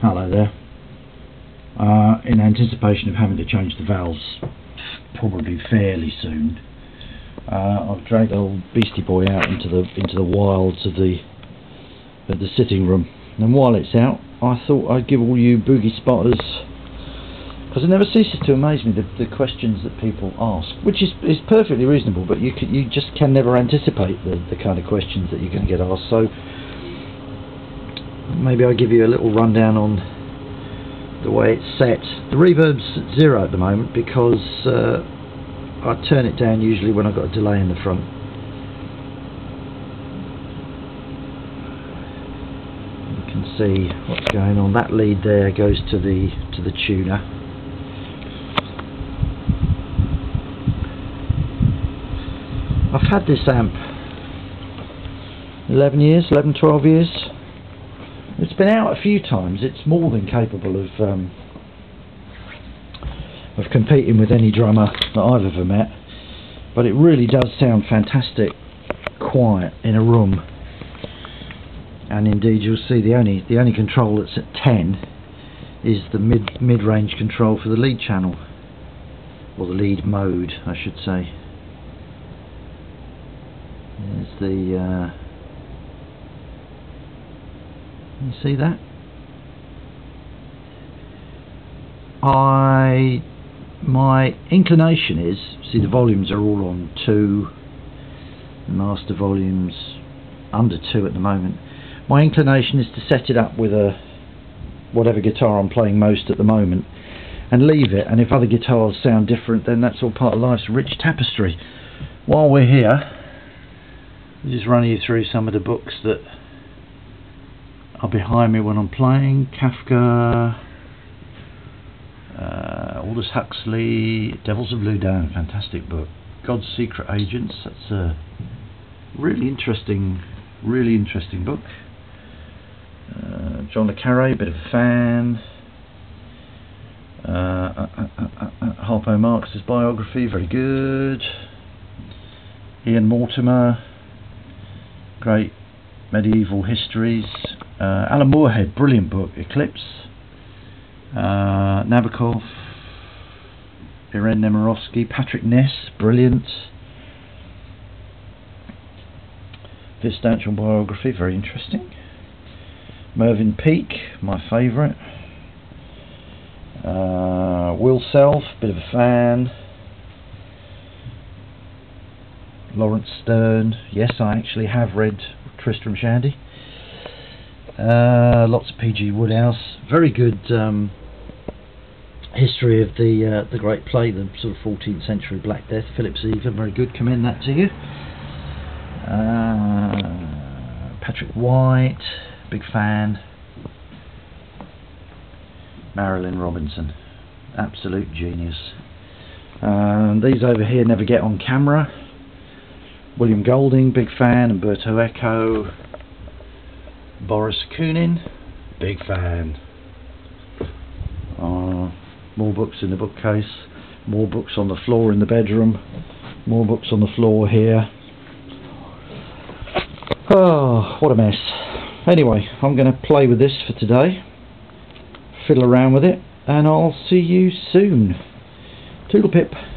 fellow there in anticipation of having to change the valves probably fairly soon. I've dragged the old beastie boy out into the wilds of the sitting room, and while it's out I thought I'd give all you boogie spotters, because it never ceases to amaze me the questions that people ask, which is perfectly reasonable, but you just can never anticipate the kind of questions that you're going to get asked. So maybe I'll give you a little rundown on the way it's set. The reverb's at 0 at the moment because I turn it down usually when I've got a delay in the front. You can see what's going on. That lead there goes to the tuner. I've had this amp 11, 12 years. It's been out a few times. It's more than capable of competing with any drummer that I've ever met, but it really does sound fantastic quiet in a room. And indeed you'll see the only control that's at 10 is the mid-range control for the lead channel, or the lead mode I should say. There's the you see that? My inclination is, see the volumes are all on 2, the master volume's under 2 at the moment. My inclination is to set it up with whatever guitar I'm playing most at the moment and leave it, and if other guitars sound different then that's all part of life's rich tapestry. While we're here, I'll just run you through some of the books that are behind me when I'm playing. Kafka, Aldous Huxley, Devils of Loudun, fantastic book. God's Secret Agents, that's a really interesting book. John Le Carré, bit of a fan. Harpo Marx's biography, very good. Ian Mortimer, great medieval histories. Alan Moorehead, brilliant book, Eclipse. Nabokov, Irene Nemirovsky, Patrick Ness, brilliant. This substantial biography, very interesting. Mervyn Peake, my favourite. Will Self, bit of a fan. Lawrence Sterne, yes, I actually have read Tristram Shandy. Lots of P.G. Wodehouse, very good. History of the Great Plague, the sort of 14th century Black Death, Philip Ziegler, very good, commend that to you. Patrick White, big fan. Marilynne Robinson, absolute genius. These over here never get on camera. William Golding, big fan. Umberto Eco. Boris Kunin, big fan. More books in the bookcase, more books on the floor in the bedroom, more books on the floor here. Oh, what a mess. Anyway, I'm going to play with this for today, fiddle around with it, and I'll see you soon. Toodle pip.